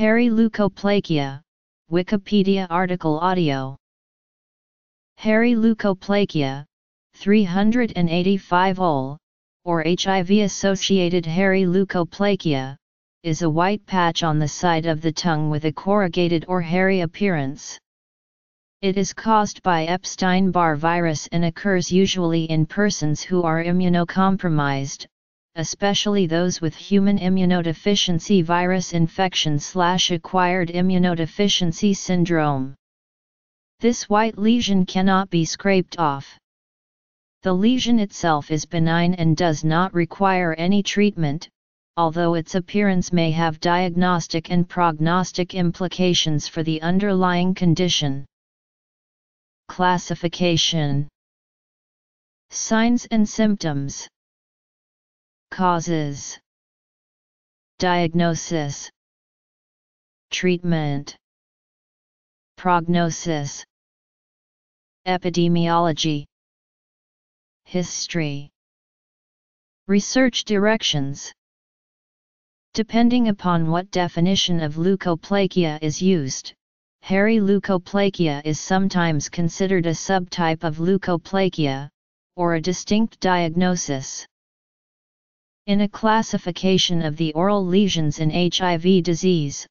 Hairy leukoplakia, Wikipedia article audio. Hairy leukoplakia, 385-OL, or HIV-associated hairy leukoplakia, is a white patch on the side of the tongue with a corrugated or hairy appearance. It is caused by Epstein-Barr virus and occurs usually in persons who are immunocompromised, especially those with human immunodeficiency virus infection/acquired immunodeficiency syndrome. This white lesion cannot be scraped off. The lesion itself is benign and does not require any treatment, although its appearance may have diagnostic and prognostic implications for the underlying condition. Classification: signs and symptoms, causes, diagnosis, treatment, prognosis, epidemiology, history, research directions. Depending upon what definition of leukoplakia is used, hairy leukoplakia is sometimes considered a subtype of leukoplakia, or a distinct diagnosis. In a classification of the oral lesions in HIV disease,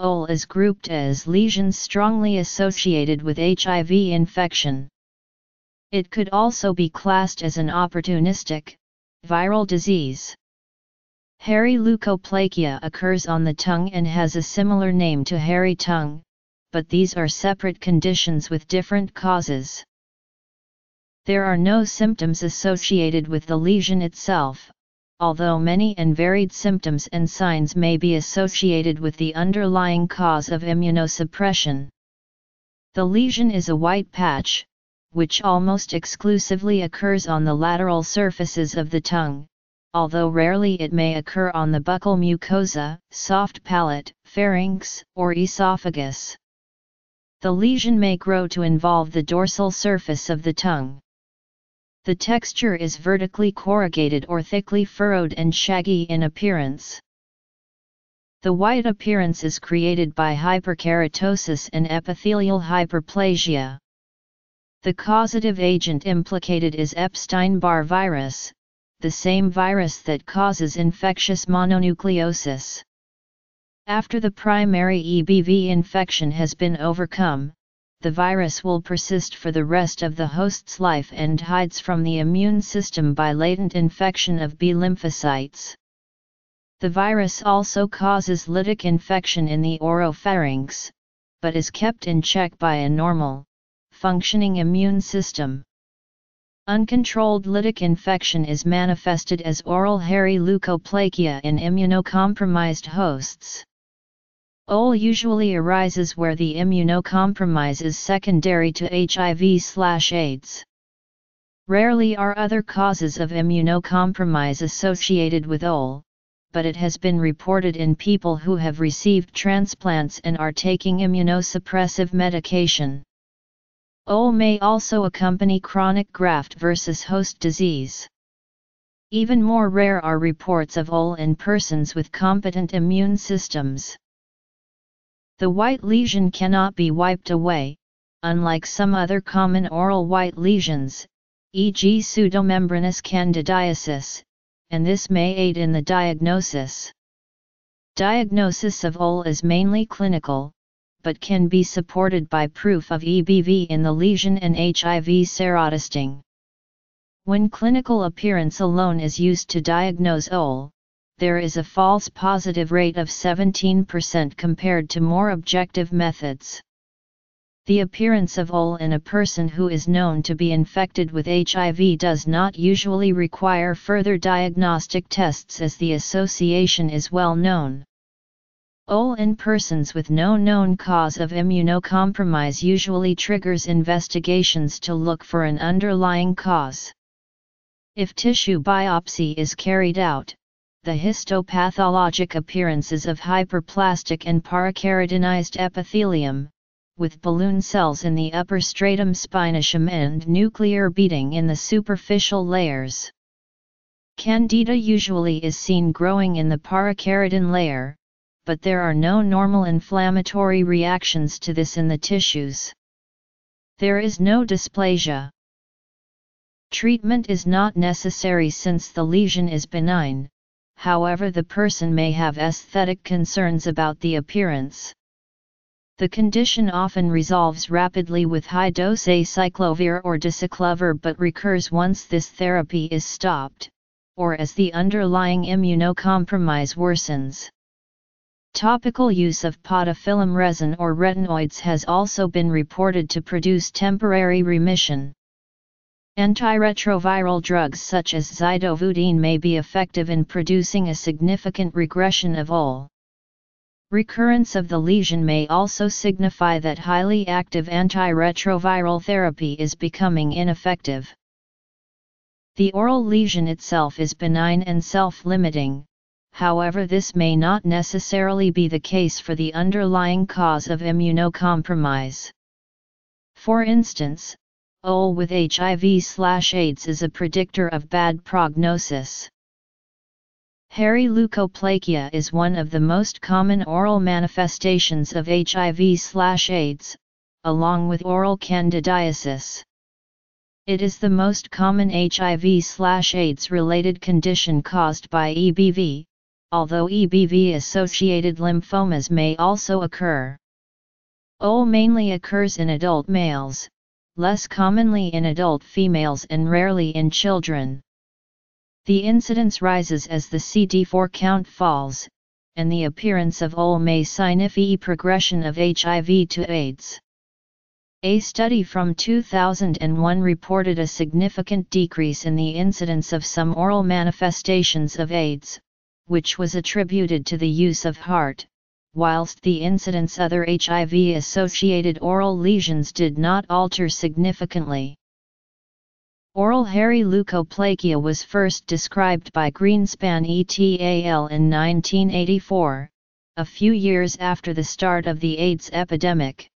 OL is grouped as lesions strongly associated with HIV infection. It could also be classed as an opportunistic, viral disease. Hairy leukoplakia occurs on the tongue and has a similar name to hairy tongue, but these are separate conditions with different causes. There are no symptoms associated with the lesion itself, although many and varied symptoms and signs may be associated with the underlying cause of immunosuppression. The lesion is a white patch, which almost exclusively occurs on the lateral surfaces of the tongue, although rarely it may occur on the buccal mucosa, soft palate, pharynx, or esophagus. The lesion may grow to involve the dorsal surface of the tongue. The texture is vertically corrugated or thickly furrowed and shaggy in appearance. The white appearance is created by hyperkeratosis and epithelial hyperplasia. The causative agent implicated is Epstein-Barr virus, the same virus that causes infectious mononucleosis. After the primary EBV infection has been overcome, the virus will persist for the rest of the host's life and hides from the immune system by latent infection of B lymphocytes. The virus also causes lytic infection in the oropharynx, but is kept in check by a normal, functioning immune system. Uncontrolled lytic infection is manifested as oral hairy leukoplakia in immunocompromised hosts. OL usually arises where the immunocompromise is secondary to HIV/AIDS. Rarely are other causes of immunocompromise associated with OL, but it has been reported in people who have received transplants and are taking immunosuppressive medication. OL may also accompany chronic graft versus host disease. Even more rare are reports of OL in persons with competent immune systems. The white lesion cannot be wiped away, unlike some other common oral white lesions, e.g. pseudomembranous candidiasis, and this may aid in the diagnosis. Diagnosis of OL is mainly clinical, but can be supported by proof of EBV in the lesion and HIV serotesting. When clinical appearance alone is used to diagnose OL, there is a false positive rate of 17% compared to more objective methods. The appearance of OL in a person who is known to be infected with HIV does not usually require further diagnostic tests, as the association is well known. OL in persons with no known cause of immunocompromise usually triggers investigations to look for an underlying cause. If tissue biopsy is carried out, the histopathologic appearances of hyperplastic and parakeratinised epithelium, with balloon cells in the upper stratum spinosum and nuclear beading in the superficial layers. Candida usually is seen growing in the parakeratin layer, but there are no normal inflammatory reactions to this in the tissues. There is no dysplasia. Treatment is not necessary since the lesion is benign, however the person may have aesthetic concerns about the appearance. The condition often resolves rapidly with high-dose acyclovir or dicyclovir but recurs once this therapy is stopped, or as the underlying immunocompromise worsens. Topical use of podophyllum resin or retinoids has also been reported to produce temporary remission. Antiretroviral drugs such as zidovudine may be effective in producing a significant regression of OL. Recurrence of the lesion may also signify that highly active antiretroviral therapy is becoming ineffective. The oral lesion itself is benign and self-limiting, however this may not necessarily be the case for the underlying cause of immunocompromise. For instance, OL with HIV/AIDS is a predictor of bad prognosis. Hairy leukoplakia is one of the most common oral manifestations of HIV/AIDS, along with oral candidiasis. It is the most common HIV/AIDS related condition caused by EBV, although EBV-associated lymphomas may also occur. OL mainly occurs in adult males, less commonly in adult females and rarely in children. The incidence rises as the CD4 count falls, and the appearance of OL may signify progression of HIV to AIDS. A study from 2001 reported a significant decrease in the incidence of some oral manifestations of AIDS, which was attributed to the use of HAART, whilst the incidence of other HIV-associated oral lesions did not alter significantly. Oral hairy leukoplakia was first described by Greenspan et al. In 1984, a few years after the start of the AIDS epidemic.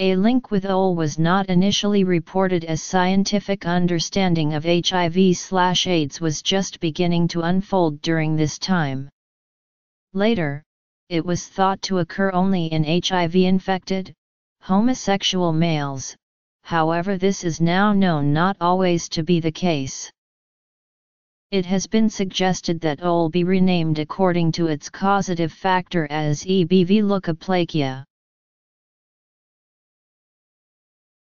A link with OL was not initially reported as scientific understanding of HIV/AIDS was just beginning to unfold during this time. Later, it was thought to occur only in HIV-infected, homosexual males, however this is now known not always to be the case. It has been suggested that OL be renamed according to its causative factor as EBV leukoplakia.